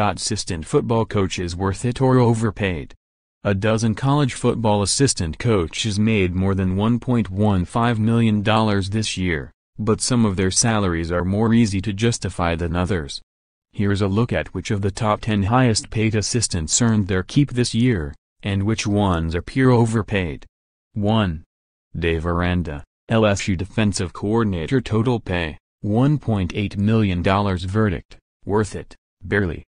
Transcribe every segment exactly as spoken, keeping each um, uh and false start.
Assistant football coaches worth it or overpaid? A dozen college football assistant coaches made more than one point one five million dollars this year, but some of their salaries are more easy to justify than others. Here's a look at which of the top ten highest paid assistants earned their keep this year, and which ones are pure overpaid. one. Dave Aranda, L S U defensive coordinator, total pay, one point eight million dollars. Verdict, worth it, barely.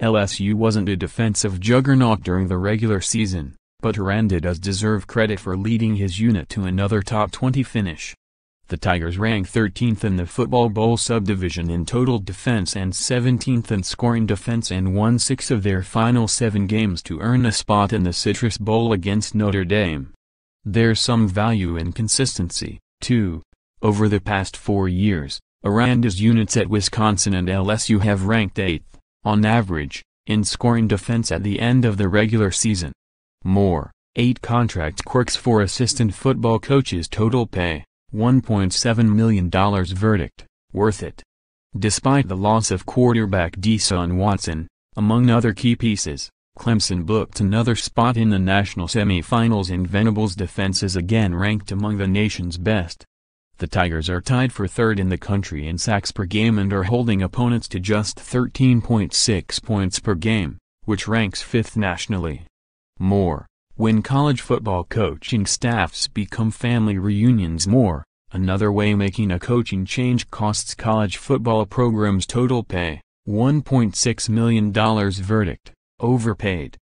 L S U wasn't a defensive juggernaut during the regular season, but Aranda does deserve credit for leading his unit to another top twenty finish. The Tigers rank thirteenth in the Football Bowl Subdivision in total defense and seventeenth in scoring defense, and won six of their final seven games to earn a spot in the Citrus Bowl against Notre Dame. There's some value in consistency, too. Over the past four years, Aranda's units at Wisconsin and L S U have ranked eighth, on average, in scoring defense at the end of the regular season. More, eight contract quirks for assistant football coaches, total pay, one point seven million dollars. Verdict, worth it. Despite the loss of quarterback DeShaun Watson, among other key pieces, Clemson booked another spot in the national semifinals, and Venables' defense is again ranked among the nation's best. The Tigers are tied for third in the country in sacks per game and are holding opponents to just thirteen point six points per game, which ranks fifth nationally. More. When college football coaching staffs become family reunions more, another way making a coaching change costs college football programs total pay, one point six million dollars. Verdict, overpaid.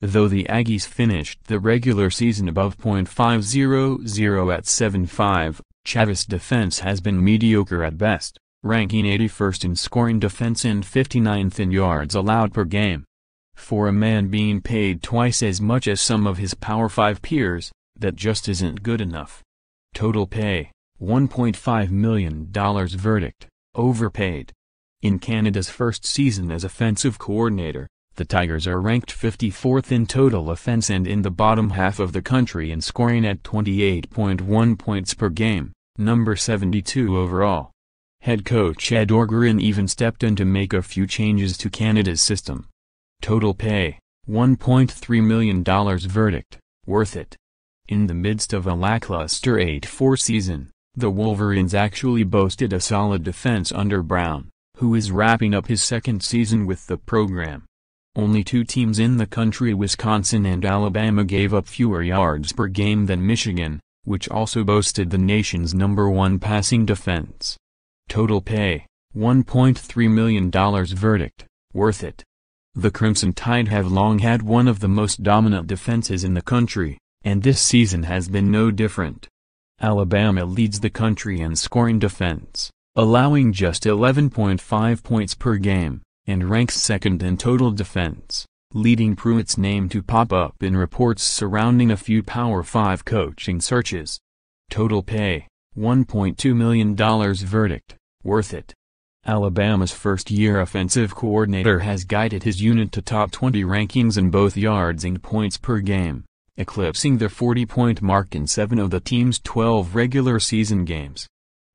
Though the Aggies finished the regular season above point five hundred at seven five, Chavis defense has been mediocre at best, ranking eighty-first in scoring defense and fifty-ninth in yards allowed per game. For a man being paid twice as much as some of his Power five peers, that just isn't good enough. Total pay, one point five million dollars. Verdict, overpaid. In Canada's first season as offensive coordinator, the Tigers are ranked fifty-fourth in total offense and in the bottom half of the country in scoring at twenty-eight point one points per game, number seventy-two overall. Head coach Ed Orgeron even stepped in to make a few changes to Canada's system. Total pay, one point three million dollars. Verdict, worth it. In the midst of a lackluster eight four season, the Wolverines actually boasted a solid defense under Brown, who is wrapping up his second season with the program. Only two teams in the country, Wisconsin and Alabama, gave up fewer yards per game than Michigan, which also boasted the nation's number one passing defense. Total pay, one point three million dollars. Verdict, worth it. The Crimson Tide have long had one of the most dominant defenses in the country, and this season has been no different. Alabama leads the country in scoring defense, allowing just eleven point five points per game, and ranks second in total defense, leading Pruitt's name to pop up in reports surrounding a few Power five coaching searches. Total pay, one point two million dollars. Verdict, worth it. Alabama's first-year offensive coordinator has guided his unit to top twenty rankings in both yards and points per game, eclipsing the forty-point mark in seven of the team's twelve regular season games.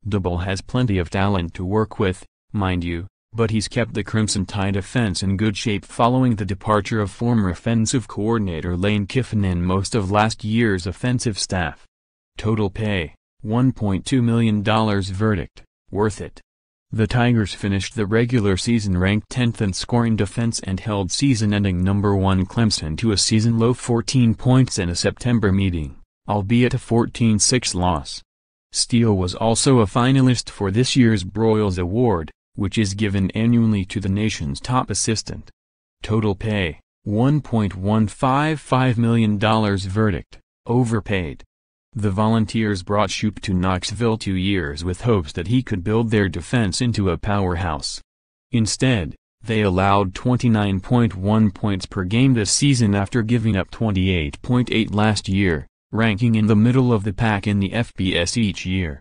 Dable has plenty of talent to work with, mind you, but he's kept the Crimson Tide offense in good shape following the departure of former offensive coordinator Lane Kiffin and most of last year's offensive staff. Total pay, one point two million dollars. Verdict, worth it. The Tigers finished the regular season ranked tenth in scoring defense and held season-ending number one Clemson to a season-low fourteen points in a September meeting, albeit a fourteen six loss. Steele was also a finalist for this year's Broyles Award, which is given annually to the nation's top assistant. Total pay, one point one five five million dollars. Verdict, overpaid. The Volunteers brought Shoup to Knoxville two years with hopes that he could build their defense into a powerhouse. Instead, they allowed twenty-nine point one points per game this season after giving up twenty-eight point eight last year, ranking in the middle of the pack in the F B S each year.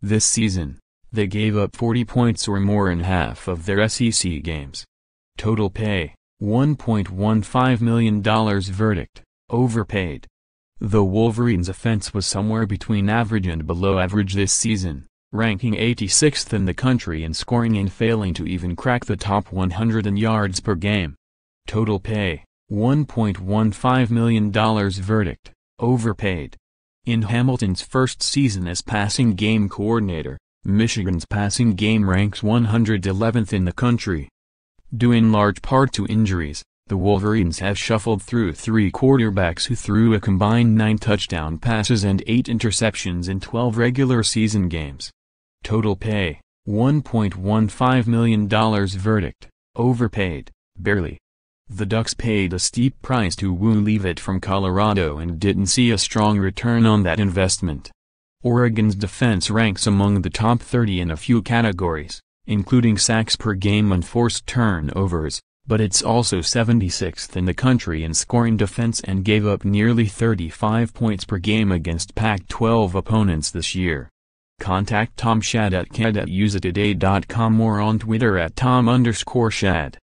This season, they gave up forty points or more in half of their S E C games. Total pay, one point one five million dollars. Verdict, overpaid. The Wolverines' offense was somewhere between average and below average this season, ranking eighty-sixth in the country in scoring and failing to even crack the top one hundred in yards per game. Total pay, one point one five million dollars verdict, overpaid. In Hamilton's first season as passing game coordinator, Michigan's passing game ranks one hundred eleventh in the country. Due in large part to injuries, the Wolverines have shuffled through three quarterbacks who threw a combined nine touchdown passes and eight interceptions in twelve regular season games. Total pay, one point one five million dollars verdict, overpaid, barely. The Ducks paid a steep price to Wu Leavitt from Colorado and didn't see a strong return on that investment. Oregon's defense ranks among the top thirty in a few categories, including sacks per game and forced turnovers, but it's also seventy-sixth in the country in scoring defense and gave up nearly thirty-five points per game against Pac twelve opponents this year. Contact Tom Shad at cad at usitoday dot com or on Twitter at Tom underscore Shad.